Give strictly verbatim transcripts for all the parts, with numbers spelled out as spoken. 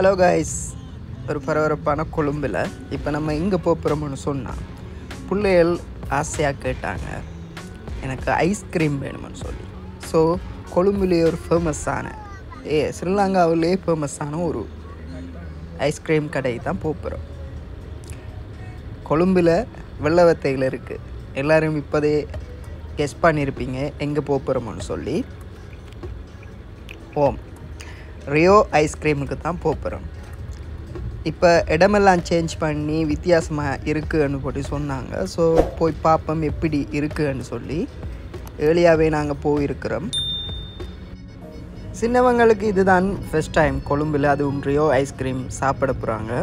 Hello guys, I'm going to Colombo. Now we're going to go here. I'm going to ice cream. So, Colombo is famous. Hey, Sri Lanka is famous. Ice cream is famous. Colombo is famous. Everyone is guess where home. Rio ice cream ku thaan poporam ipa edamellam change panni vithiyasama irukku nu potti sonnanga so poi paapam eppadi irukku nu solli earlyave naanga poi irukrom sinnavangalukku idhaan first time Colombo la adum Rio ice cream saapda poranga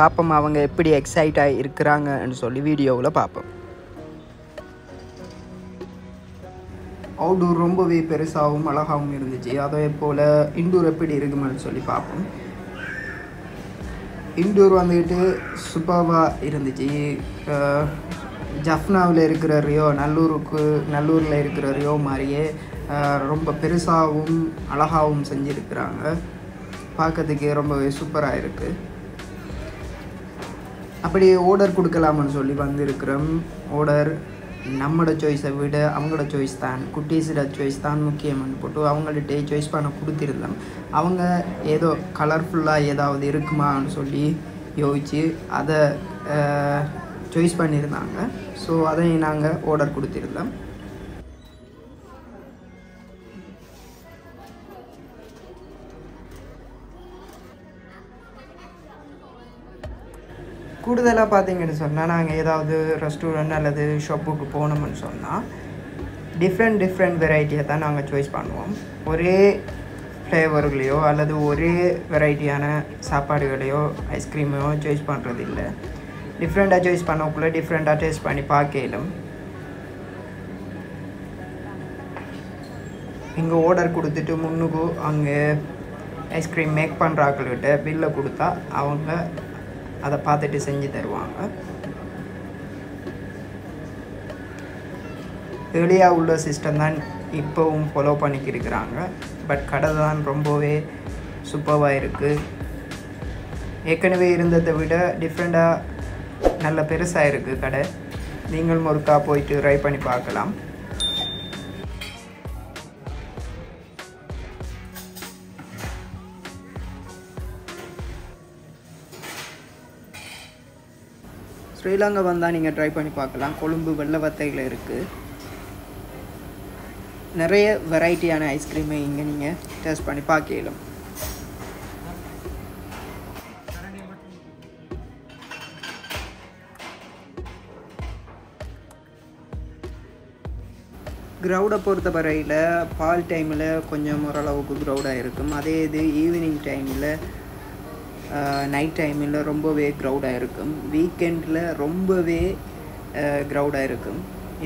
paapam avanga eppadi excite aa irukranga nu solli video la paapam outdoor ரொம்பவே பெருசாவும் அழகாவும் இருந்துச்சு அதே போல இன்டூர் எப்படி இருக்குன்னு சொல்லி பாப்போம் இன்டூர் வந்துட்டு சூப்பரா இருந்துச்சு ஜாஃப்னாவுல இருக்கிற ரியோ நல்லூருக்கு நல்லூர்ல இருக்கிற ரியோ மாதிரியே ரொம்ப பெருசாவும் அழகாவும் செஞ்சு இருக்காங்க பார்க்கிறதுக்கு ரொம்பவே சூப்பரா இருக்கு அப்படியே ஆர்டர் கொடுக்கலாம்னு சொல்லி வந்திருக்கோம் ஆர்டர் நம்மட சாய்ஸை விட அவங்களோட சாய்ஸ் தான் குட்டீஸோட சாய்ஸ் தான் முக்கியம்னு போட்டு அவங்கள்ட்ட சாய்ஸ் பண்ண கொடுத்திருந்தோம் அவங்க ஏதோ கலர்ஃபுல்லா ஏதாவது இருக்குமான்னு சொல்லி யோசிச்சு அத சாய்ஸ் பண்ணிருந்தாங்க சோ அதை நாங்க ஆர்டர் கொடுத்திருந்தோம் கூடுதலா பாத்தீங்கன்னு சொன்னா நாங்க ஏதாவது ரெஸ்டாரன்ட் அல்லது ஷாப்புக்கு போணும்னு சொன்னா டிஃபரண்ட் டிஃபரண்ட் வெரைட்டியா தான் நாங்க சாய்ஸ் பண்ணுவோம் ஒரே ஃப்ளேவர்களையோ அல்லது ஒரே வெரைட்டியான சாப்பாடுகளையோ ஐஸ்கிரீமையோ சாய்ஸ் பண்றது இல்ல டிஃபரண்டா சாய்ஸ் பண்ணக்குள்ள டிஃபரண்டா டேஸ்ட் பண்ணி பார்க்கலாம் இங்க ஆர்டர் கொடுத்துட்டு முன்னுக்கு அங்க ஐஸ்கிரீம் மேக் பண்றாங்கள்ட்ட பில்ல கொடுத்தா அவங்க அதை பார்த்துட்டு செஞ்சு தருவாங்க ஏலியா உள்ள சிஸ்டம் தான் இப்பவும் ஃபாலோ பண்ணிட்டு இருக்காங்க பட் கடை தான் ரொம்பவே சூப்பரா இருக்கு ஏற்கனவே இருந்ததை விட டிஃபரண்டா நல்ல பெருசா இருக்கு கடை நீங்களும் ஒருக்கா போயிட்டு ட்ரை பண்ணி பார்க்கலாம் Sri Lanka vanda ninga try panni paakalam Colombo vella vathaigal irukku nariya variety ana ice cream inga ninga taste panni paakalam crowd portha parayila fall time la konjam oralavukku crowd a irukum adhe idu evening time la night time la rombave crowd a irukum weekend la rombave crowd a irukum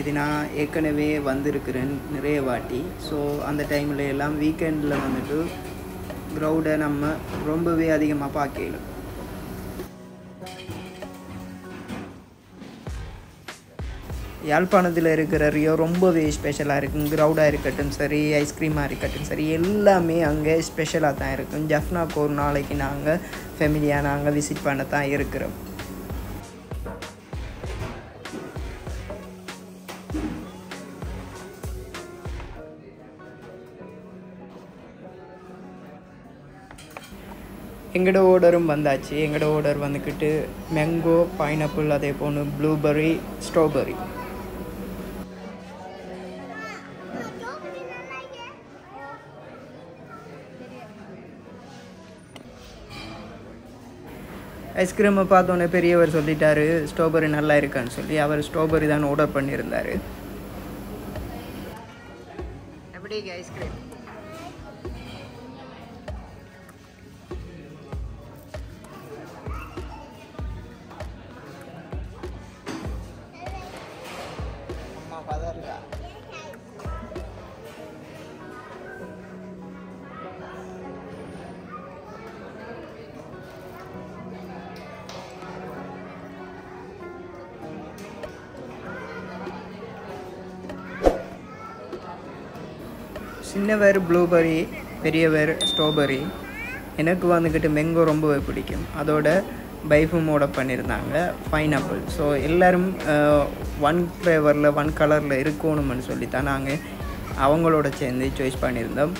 idu na ekanave vandirukiren nirey vaati so and time la ellam weekend la vandu crowd a namma rombave adhigama paakkelam யாழ்ப்பாணத்துல இருக்கிற Rio ரொம்பவே ஸ்பெஷலா இருக்கும் கிரவுடா இருக்கட்டும் சரி ஐஸ்கிரீமா இருக்கட்டும் சரி எல்லாமே அங்க ஸ்பெஷலா தான் இருக்கும் ஜாஃப்னா கோர் நாளைக்கு நாங்க ஃபேமிலியா நாங்க விசிட் பண்ண தான் இருக்கிறோம் எங்கட ஆர்டரும் வந்தாச்சு எங்கட ஆர்டர் வந்துக்கிட்டு மேங்கோ பைனாப்பிள் அதே போல ப்ளூபெர்ரி ஸ்ட்ராபெர்ரி Ice cream பார்த்தோனே பெரியவர் சொல்லிட்டாரு ஸ்ட்ராபெர்ரி நல்லா இருக்குன்னு சொல்லி அவர் ஸ்ட்ராபெர்ரி தான் ஆர்டர் பண்ணிருந்தாரு எப்படி ஐஸ் cream சின்னவர் ப்ளூபெர்ரி பெரியவர் ஸ்ட்ராபெர்ரி எனக்கு வந்துக்கிட்டு மேங்கோ ரொம்பவே பிடிக்கும். அதோட பைஃபுமோட பண்ணியிருந்தாங்க பைனாப்பிள். ஸோ எல்லோரும் ஒன் ஃப்ளேவரில் ஒன் கலரில் இருக்கணும்னு சொல்லி தான் நாங்கள் அவங்களோட சேர்ந்து சாய்ஸ் பண்ணியிருந்தோம்.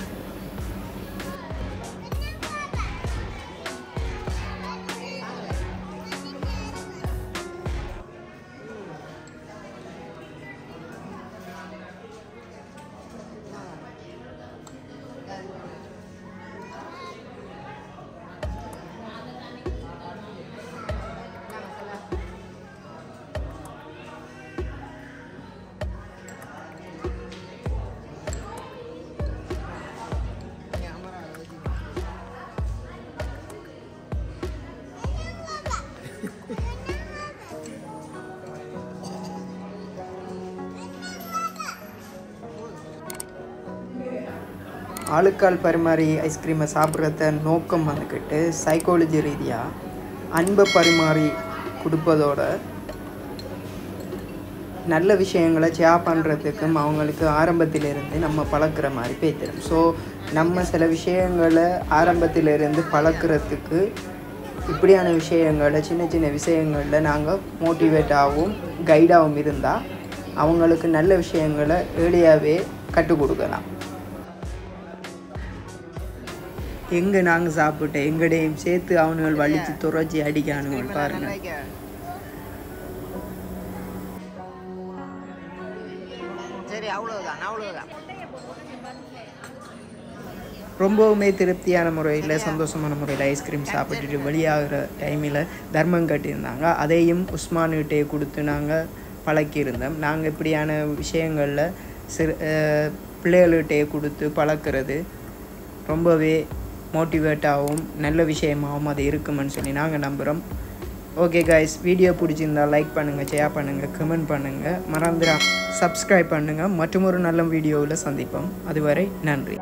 ஆளுக்கால் பரிமாறி ஐஸ்கிரீமை சாப்பிட்றத நோக்கம் வந்துக்கிட்டு சைக்காலஜி ரீதியாக அன்பை பரிமாறி கொடுப்பதோட நல்ல விஷயங்களை சேர் பண்ணுறதுக்கும் அவங்களுக்கு ஆரம்பத்திலேருந்து நம்ம பழக்கிற மாதிரி பேசிடும். ஸோ நம்ம சில விஷயங்களை ஆரம்பத்திலேருந்து பழக்கிறதுக்கு இப்படியான விஷயங்களை சின்ன சின்ன விஷயங்களில் நாங்கள் மோட்டிவேட்டாகவும் கைடாகவும் இருந்தால் அவங்களுக்கு நல்ல விஷயங்களை ஏர்லியாகவே கற்றுக் கொடுக்கலாம். எங்கே நாங்கள் சாப்பிட்டு எங்கடையும் சேர்த்து அவனுகள் வலித்து துறைச்சி அடிக்க அணுகள் பாருங்கள். சரி, அவ்வளோதான் அவ்வளோதான். ரொம்பவுமே திருப்தியான முறையில் சந்தோஷமான முறையில் ஐஸ்கிரீம் சாப்பிட்டுட்டு வெளியாகிற டைமில் தர்மம் கட்டியிருந்தாங்க. அதையும் உஸ்மான்கிட்டே கொடுத்து நாங்கள் பழக்கியிருந்தோம். நாங்கள் இப்படியான விஷயங்களில் சிறு பிள்ளைகள்கிட்டே கொடுத்து பழக்கிறது ரொம்பவே மோட்டிவேட்டாகவும் நல்ல விஷயமாகவும் அது இருக்குமென்னு சொல்லி நாங்கள் நம்புகிறோம். ஓகே கைஸ், வீடியோ பிடிச்சிருந்தால் லைக் பண்ணுங்கள், ஷேர் பண்ணுங்கள், கமெண்ட் பண்ணுங்கள், மறந்துடாமல் சப்ஸ்கிரைப் பண்ணுங்கள். மற்றும் ஒரு நல்ல வீடியோவில் சந்திப்போம். அதுவரை நன்றி.